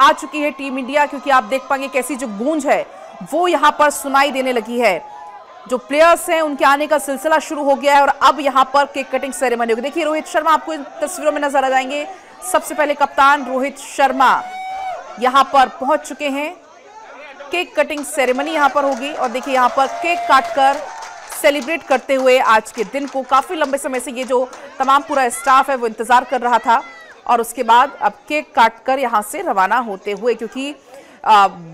आ चुकी है team India, क्योंकि आप देख पाएंगे कैसी जो गूंज है वो यहाँ पर सुनाई देने लगी है। जो प्लेयर्स हैं उनके आने का सिलसिला शुरू हो गया है और अब यहाँ पर केक कटिंग सेरेमनी होगी। देखिए रोहित शर्मा आपको इन तस्वीरों में नजर आ जाएंगे। सबसे पहले कप्तान रोहित शर्मा यहाँ पर पहुंच चुके हैं। केक कटिंग सेरेमनी यहाँ पर होगी और देखिए यहाँ पर केक काटकर सेलिब्रेट करते हुए आज के दिन को काफी लंबे समय से ये जो तमाम पूरा स्टाफ है वो इंतजार कर रहा था और उसके बाद अब केक काटकर यहाँ से रवाना होते हुए, क्योंकि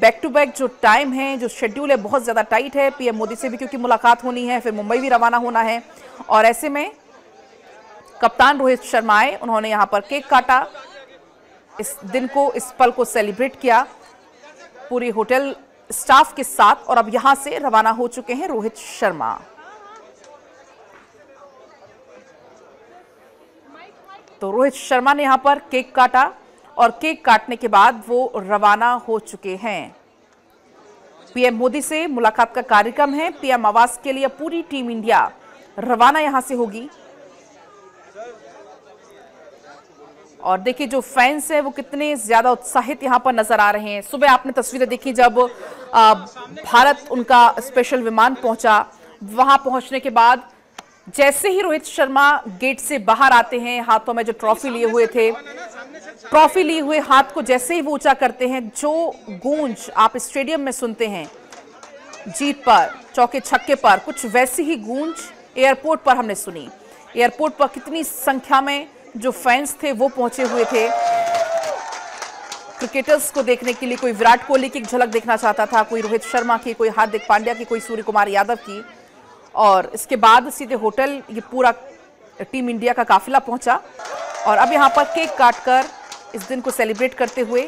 बैक टू बैक जो टाइम है, जो शेड्यूल है बहुत ज़्यादा टाइट है। पीएम मोदी से भी क्योंकि मुलाकात होनी है, फिर मुंबई भी रवाना होना है और ऐसे में कप्तान रोहित शर्मा आए, उन्होंने यहाँ पर केक काटा, इस दिन को, इस पल को सेलिब्रेट किया पूरी होटल स्टाफ के साथ और अब यहाँ से रवाना हो चुके हैं रोहित शर्मा। तो रोहित शर्मा ने यहाँ पर केक काटा और केक काटने के बाद वो रवाना हो चुके हैं। पीएम मोदी से मुलाकात का कार्यक्रम है। पीएम आवास के लिए पूरी टीम इंडिया रवाना यहाँ से होगी और देखिए जो फैंस हैं वो कितने ज्यादा उत्साहित यहाँ पर नजर आ रहे हैं। सुबह आपने तस्वीरें देखी जब भारत उनका स्पेशल विमान पहुंचा, वहां पहुंचने के बाद जैसे ही रोहित शर्मा गेट से बाहर आते हैं, हाथों में जो ट्रॉफी लिए हुए थे, ट्रॉफी लिए हुए हाथ को जैसे ही वो ऊंचा करते हैं, जो गूंज आप स्टेडियम में सुनते हैं जीत पर, चौके छक्के पर, कुछ वैसी ही गूंज एयरपोर्ट पर हमने सुनी। एयरपोर्ट पर कितनी संख्या में जो फैंस थे वो पहुंचे हुए थे क्रिकेटर्स को देखने के लिए। कोई विराट कोहली की एक झलक देखना चाहता था, कोई रोहित शर्मा की, कोई हार्दिक पांड्या की, कोई सूर्य कुमार यादव की और इसके बाद सीधे होटल ये पूरा टीम इंडिया का काफिला पहुंचा और अब यहाँ पर केक काटकर इस दिन को सेलिब्रेट करते हुए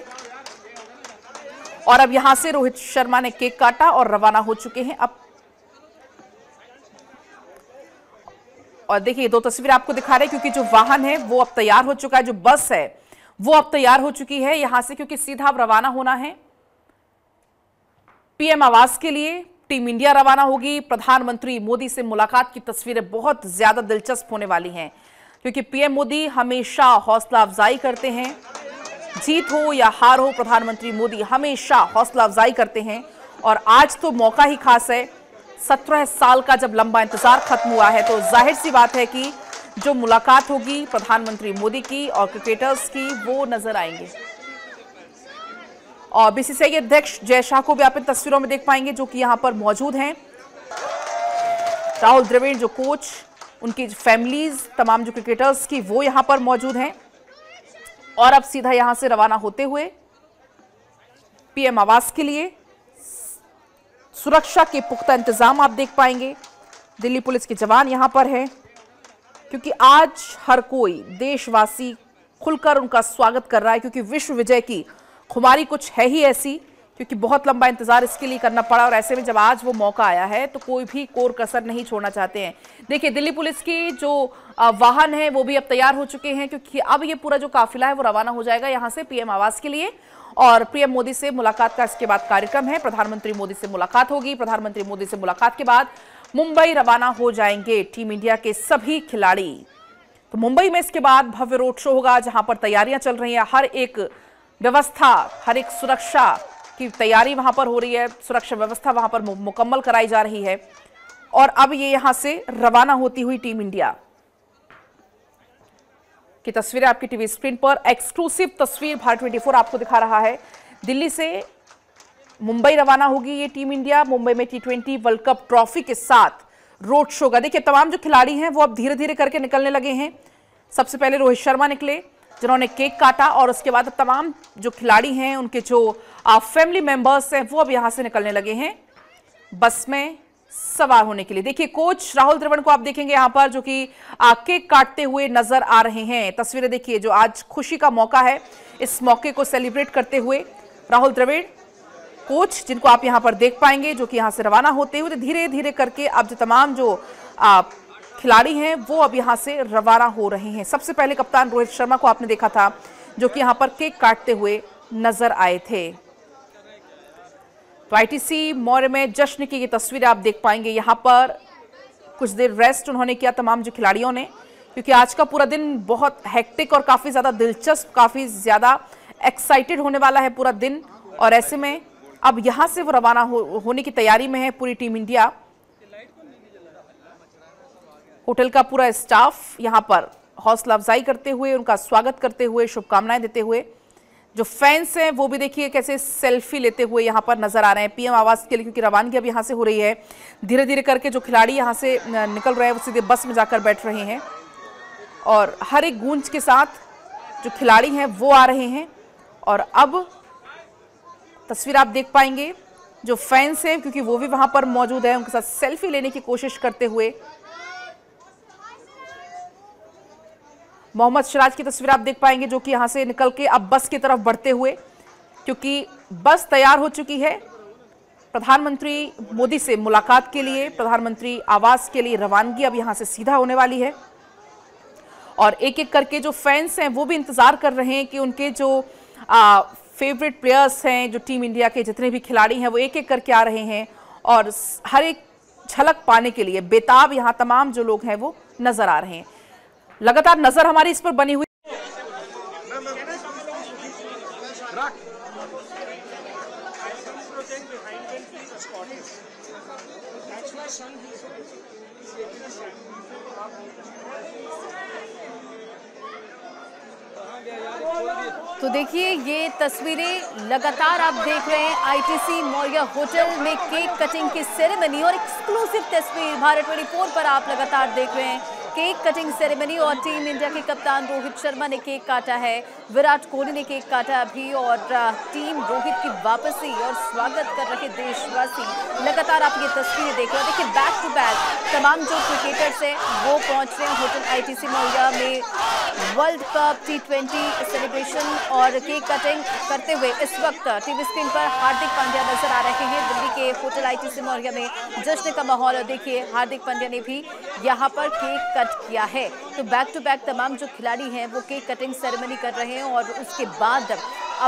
और अब यहाँ से रोहित शर्मा ने केक काटा और रवाना हो चुके हैं अब। और देखिए दो तस्वीरें आपको दिखा रहे हैं क्योंकि जो वाहन है वो अब तैयार हो चुका है, जो बस है वो अब तैयार हो चुकी है यहां से, क्योंकि सीधा अब रवाना होना है पीएम आवास के लिए। टीम इंडिया रवाना होगी। प्रधानमंत्री मोदी से मुलाकात की तस्वीरें बहुत ज्यादा दिलचस्प होने वाली हैं क्योंकि पीएम मोदी हमेशा हौसला अफजाई करते हैं, जीत हो या हार हो, प्रधानमंत्री मोदी हमेशा हौसला अफजाई करते हैं और आज तो मौका ही खास है। 17 साल का जब लंबा इंतजार खत्म हुआ है तो जाहिर सी बात है कि जो मुलाकात होगी प्रधानमंत्री मोदी की और क्रिकेटर्स की वो नजर आएंगे। और बीसीसीआई के अध्यक्ष जय शाह को भी आप इन तस्वीरों में देख पाएंगे जो कि यहाँ पर मौजूद हैं। राहुल द्रविड़ जो कोच, उनकी फैमिलीज, तमाम जो क्रिकेटर्स की वो यहाँ पर मौजूद हैं और अब सीधा यहाँ से रवाना होते हुए पीएम आवास के लिए। सुरक्षा के पुख्ता इंतजाम आप देख पाएंगे, दिल्ली पुलिस के जवान यहाँ पर हैं क्योंकि आज हर कोई देशवासी खुलकर उनका स्वागत कर रहा है क्योंकि विश्व विजय की खुमारी कुछ है ही ऐसी, क्योंकि बहुत लंबा इंतजार इसके लिए करना पड़ा और ऐसे में जब आज वो मौका आया है तो कोई भी कोर कसर नहीं छोड़ना चाहते हैं। देखिए दिल्ली पुलिस के जो वाहन है वो भी अब तैयार हो चुके हैं क्योंकि अब ये पूरा जो काफिला है वो रवाना हो जाएगा यहाँ से पीएम आवास के लिए और पीएम मोदी से मुलाकात का इसके बाद कार्यक्रम है। प्रधानमंत्री मोदी से मुलाकात होगी, प्रधानमंत्री मोदी से मुलाकात के बाद मुंबई रवाना हो जाएंगे टीम इंडिया के सभी खिलाड़ी। तो मुंबई में इसके बाद भव्य रोड शो होगा जहां पर तैयारियां चल रही हैं, हर एक व्यवस्था, हर एक सुरक्षा की तैयारी वहां पर हो रही है, सुरक्षा व्यवस्था वहां पर मुकम्मल कराई जा रही है और अब ये यहां से रवाना होती हुई टीम इंडिया की तस्वीरें आपकी टीवी स्क्रीन पर। एक्सक्लूसिव तस्वीर भारत 24 आपको दिखा रहा है। दिल्ली से मुंबई रवाना होगी ये टीम इंडिया, मुंबई में T20 वर्ल्ड कप ट्रॉफी के साथ रोड शो का। देखिए तमाम जो खिलाड़ी हैं वो अब धीरे धीरे करके निकलने लगे हैं। सबसे पहले रोहित शर्मा निकले जिन्होंने केक काटा और उसके बाद अब तमाम जो खिलाड़ी हैं, उनके जो फैमिली मेंबर्स हैं वो अब यहाँ से निकलने लगे हैं बस में सवार होने के लिए। देखिए कोच राहुल द्रविड़ को आप देखेंगे यहाँ पर जो कि केक काटते हुए नजर आ रहे हैं। तस्वीरें देखिए, जो आज खुशी का मौका है, इस मौके को सेलिब्रेट करते हुए राहुल द्रविड़ कोच जिनको आप यहाँ पर देख पाएंगे जो कि यहाँ से रवाना होते हुए धीरे धीरे करके अब जो तमाम जो खिलाड़ी हैं वो अब यहाँ से रवाना हो रहे हैं। सबसे पहले कप्तान रोहित शर्मा को आपने देखा था जो कि यहाँ पर केक काटते हुए नजर आए थे। तो आईटीसी मौर्या में जश्न की ये तस्वीरें आप देख पाएंगे। यहाँ पर कुछ देर रेस्ट उन्होंने किया तमाम जो खिलाड़ियों ने क्योंकि आज का पूरा दिन बहुत हैक्टिक और काफ़ी ज़्यादा दिलचस्प, काफ़ी ज़्यादा एक्साइटेड होने वाला है पूरा दिन, और ऐसे में अब यहाँ से वो रवाना होने की तैयारी में है पूरी टीम इंडिया। होटल का पूरा स्टाफ यहाँ पर हौसला अफजाई करते हुए, उनका स्वागत करते हुए, शुभकामनाएं देते हुए, जो फैंस हैं वो भी देखिए कैसे सेल्फी लेते हुए यहाँ पर नजर आ रहे हैं पीएम आवास के लिए, क्योंकि रवानगी अब यहाँ से हो रही है। धीरे धीरे करके जो खिलाड़ी यहाँ से निकल रहे हैं वो सीधे बस में जाकर बैठ रहे हैं, और हर एक गूंज के साथ जो खिलाड़ी हैं वो आ रहे हैं। और अब तस्वीर आप देख पाएंगे, जो फैंस हैं क्योंकि वो भी वहाँ पर मौजूद हैं, उनके साथ सेल्फी लेने की कोशिश करते हुए। मोहम्मद सिराज की तस्वीर आप देख पाएंगे, जो कि यहाँ से निकल के अब बस की तरफ बढ़ते हुए, क्योंकि बस तैयार हो चुकी है प्रधानमंत्री मोदी से मुलाकात के लिए। प्रधानमंत्री आवास के लिए रवानगी अब यहाँ से सीधा होने वाली है, और एक एक करके जो फैंस हैं वो भी इंतज़ार कर रहे हैं कि उनके जो फेवरेट प्लेयर्स हैं, जो टीम इंडिया के जितने भी खिलाड़ी हैं, वो एक एक करके आ रहे हैं, और हर एक झलक पाने के लिए बेताब यहाँ तमाम जो लोग हैं वो नज़र आ रहे हैं। लगातार नजर हमारी इस पर बनी हुई। तो देखिए ये तस्वीरें लगातार आप देख रहे हैं आईटीसी मौर्या होटल में केक कटिंग की सेरेमनी, और एक्सक्लूसिव तस्वीर भारत 24 पर आप लगातार देख रहे हैं केक कटिंग सेरेमनी। और टीम इंडिया के कप्तान रोहित शर्मा ने केक काटा है, विराट कोहली ने केक काटा अभी, और टीम रोहित की वापसी और स्वागत कर रहे देशवासी। लगातार आप ये तस्वीरें देख रहे हैं। देखिए बैक टू बैक तमाम जो क्रिकेटर्स हैं वो पहुंच रहे हैं होटल आईटीसी मौर्या में वर्ल्ड कप T20 सेलिब्रेशन और केक कटिंग करते हुए। इस वक्त टीवी स्क्रीन पर हार्दिक पांड्या नजर आ रहे हैं। दिल्ली के होटल आईटीसी मौर्या में जश्न का माहौल, और देखिए हार्दिक पांड्या ने भी यहाँ पर केक कट किया है। तो बैक तमाम जो खिलाड़ी हैं वो केक कटिंग सेरेमनी कर रहे हैं, और उसके बाद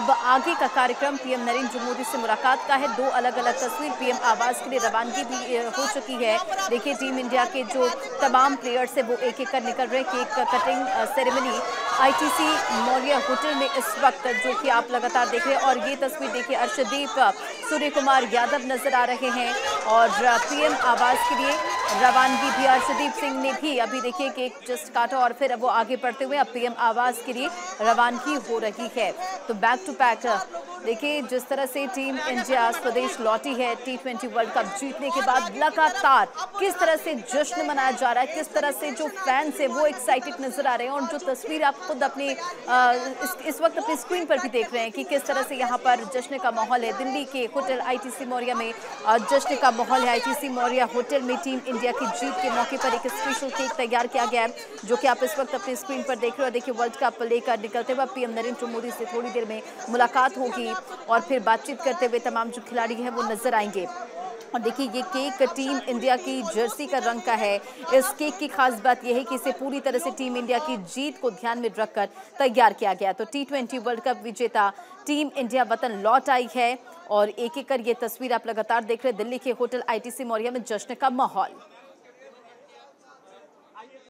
अब आगे का कार्यक्रम पीएम नरेंद्र मोदी से मुलाकात का है। दो अलग अलग तस्वीर, पीएम आवास के लिए रवानगी भी हो चुकी है। देखिए टीम इंडिया के जो तमाम प्लेयर्स हैं वो एक एक कर निकल रहे हैं। Cake cutting ceremony ITC Maurya hotel में इस वक्त, जो कि आप लगातार देख रहे हैं। और ये तस्वीर देखिए, अर्षदीप, सूर्य कुमार यादव नजर आ रहे हैं, और पीएम आवास के लिए रवानगी भी अर्षदीप सिंह ने भी अभी देखिए केक जस्ट काटा, और फिर वो आगे बढ़ते हुए अब पीएम आवास के लिए रवानगी हो रही है। तो बैक टू बैक देखिए जिस तरह से टीम इंडिया स्वदेश लौटी है T20 वर्ल्ड कप जीतने के बाद, लगातार किस तरह से जश्न मनाया जा रहा है, किस तरह से जो फैंस है वो एक्साइटेड नजर आ रहे हैं। और जो तस्वीर आप खुद अपने इस वक्त अपनी स्क्रीन पर भी देख रहे हैं कि किस तरह से यहाँ पर जश्न का माहौल है। दिल्ली के होटल आईटीसी मौर्या में जश्न का माहौल है। आईटीसी मौर्या होटल में टीम इंडिया की जीत के मौके पर एक स्पेशल केक तैयार किया गया है, जो कि आप इस वक्त अपनी स्क्रीन पर देख रहे हो। देखिए वर्ल्ड कप लेकर निकलते हुए पीएम नरेंद्र मोदी से थोड़ी देर में मुलाकात होगी, और फिर बातचीत करते हुए तमाम जो खिलाड़ी हैं वो नजर आएंगे। और देखिए ये केक टीम इंडिया की जर्सी का रंग का है। इस केक की खास बात यह है कि इसे पूरी तरह से टीम इंडिया की जीत को ध्यान में रखकर तैयार किया गया। तो T20 वर्ल्ड कप विजेता टीम इंडिया वतन लौट आई है, और एक एक कर ये तस्वीर आप लगातार देख रहे हैं दिल्ली के होटल आईटीसी मौर्या में जश्न का माहौल।